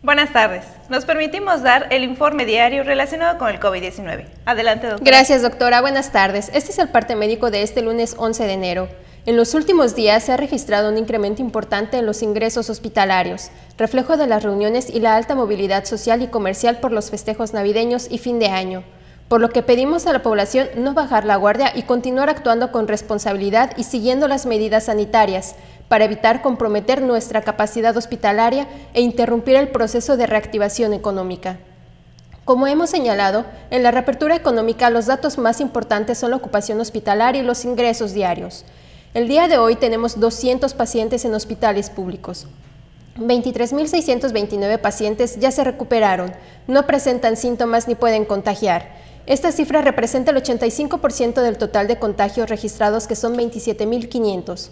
Buenas tardes. Nos permitimos dar el informe diario relacionado con el COVID-19. Adelante, doctora. Gracias, doctora. Buenas tardes. Este es el parte médico de este lunes 11 de enero. En los últimos días se ha registrado un incremento importante en los ingresos hospitalarios, reflejo de las reuniones y la alta movilidad social y comercial por los festejos navideños y fin de año, por lo que pedimos a la población no bajar la guardia y continuar actuando con responsabilidad y siguiendo las medidas sanitarias, para evitar comprometer nuestra capacidad hospitalaria e interrumpir el proceso de reactivación económica. Como hemos señalado, en la reapertura económica los datos más importantes son la ocupación hospitalaria y los ingresos diarios. El día de hoy tenemos 200 pacientes en hospitales públicos. 23.629 pacientes ya se recuperaron, no presentan síntomas ni pueden contagiar. Esta cifra representa el 85% del total de contagios registrados, que son 27.500.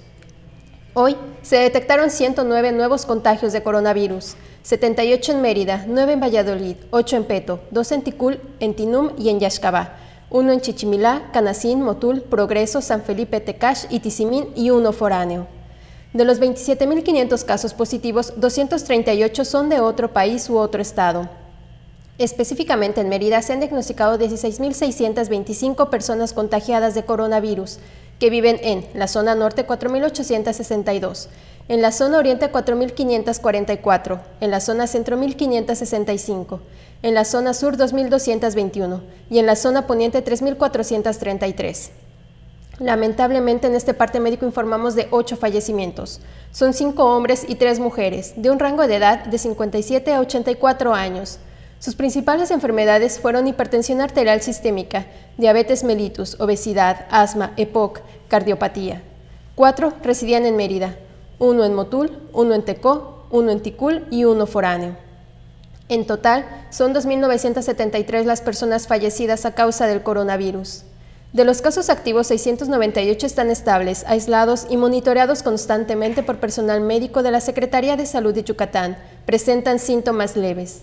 Hoy se detectaron 109 nuevos contagios de coronavirus, 78 en Mérida, 9 en Valladolid, 8 en Peto, 2 en Ticul, en Tinum y en Yaxcabá, 1 en Chichimilá, Canacín, Motul, Progreso, San Felipe, Tecash y Tizimín y 1 foráneo. De los 27.500 casos positivos, 238 son de otro país u otro estado. Específicamente en Mérida se han diagnosticado 16.625 personas contagiadas de coronavirus, que viven en la zona norte 4.862, en la zona oriente 4.544, en la zona centro 1.565, en la zona sur 2.221 y en la zona poniente 3.433. Lamentablemente en este parte médico informamos de 8 fallecimientos. Son 5 hombres y 3 mujeres, de un rango de edad de 57 a 84 años. Sus principales enfermedades fueron hipertensión arterial sistémica, diabetes mellitus, obesidad, asma, EPOC, cardiopatía. 4 residían en Mérida, 1 en Motul, 1 en Tecó, 1 en Ticul y 1 foráneo. En total, son 2.973 las personas fallecidas a causa del coronavirus. De los casos activos, 698 están estables, aislados y monitoreados constantemente por personal médico de la Secretaría de Salud de Yucatán. Presentan síntomas leves.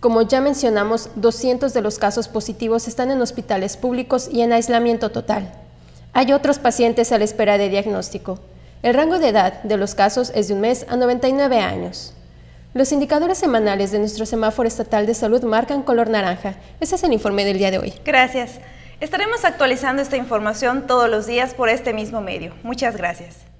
Como ya mencionamos, 200 de los casos positivos están en hospitales públicos y en aislamiento total. Hay otros pacientes a la espera de diagnóstico. El rango de edad de los casos es de un mes a 99 años. Los indicadores semanales de nuestro semáforo estatal de salud marcan color naranja. Ese es el informe del día de hoy. Gracias. Estaremos actualizando esta información todos los días por este mismo medio. Muchas gracias.